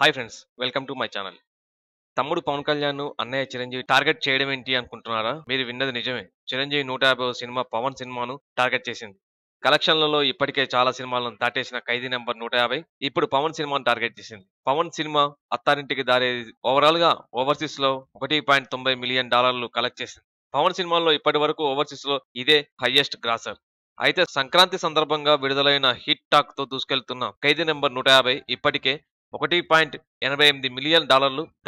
Hi friends, welcome to my channel. తమ్ముడు పవన్ కళ్యాణ్ అన్నయ్య Chiranjeevi target చేయడం ఏంటి అనుకుంటున్నారా? మీరు విన్నది నిజమే. చిరంజీవి 150వ సినిమా పవన్ సినిమాను టార్గెట్ చేసింది. కలెక్షన్లలో ఇప్పటికే చాలా సినిమాలను దాటేసిన ఖైదీ నెంబర్ 150 ఇప్పుడు పవన్ సినిమాను టార్గెట్ చేసింది. పవన్ సినిమా అత్తారింటికి దారి ఓవరాల్ గా ఓవర్సీస్ లో $1.90 మిలియన్ కలెక్ట్ చేసింది. పవన్ సినిమాల్లో ఇప్పటివరకు ఓవర్సీస్ లో ఇదే హైయెస్ట్ గ్రాసర్. అయితే సంక్రాంతి సందర్భంగా విడుదలైన హిట్ టాక్ తో దూసుకెళ్తున్న ఖైదీ నెంబర్ 150 ఇప్పటికే $1.88 మిలియన్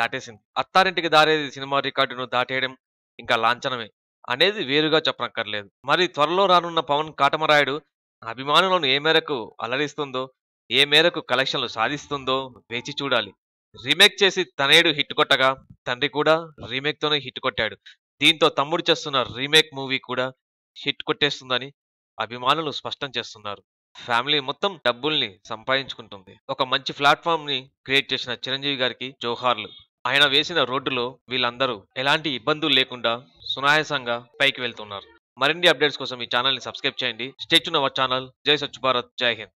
దాటేసింది. అత్తారింటికి దారేది సినిమా రికార్డును దాటేయడం ఇంకా లాంఛనమే అనేది వేరుగా చెప్పనక్కర్లేదు. మరి త్వరలో రానున్న పవన్ కాటమరాయుడు అభిమానులను ఏ మేరకు అలరిస్తుందో, ఏ మేరకు కలెక్షన్లు సాధిస్తుందో వేచి చూడాలి. రీమేక్ చేసి తనేడు హిట్ కొట్టగా తండ్రి కూడా రీమేక్ తోనే హిట్ కొట్టాడు. దీంతో తమ్ముడు చేస్తున్న రీమేక్ మూవీ కూడా హిట్ కొట్టేస్తుందని అభిమానులు స్పష్టం చేస్తున్నారు. ఫ్యామిలీ మొత్తం డబ్బుల్ని సంపాదించుకుంటుంది. ఒక మంచి ప్లాట్ఫామ్ ని క్రియేట్ చేసిన చిరంజీవి గారికి జోహార్లు. ఆయన వేసిన రోడ్డులో వీళ్ళందరూ ఎలాంటి ఇబ్బందులు లేకుండా సునాయాసంగా పైకి వెళ్తున్నారు. మరిన్ని అప్డేట్స్ కోసం ఈ ఛానల్ ని సబ్స్క్రైబ్ చేయండి. Stay tune our channel. జై స్వచ్ఛ భారత్, జై హింద్.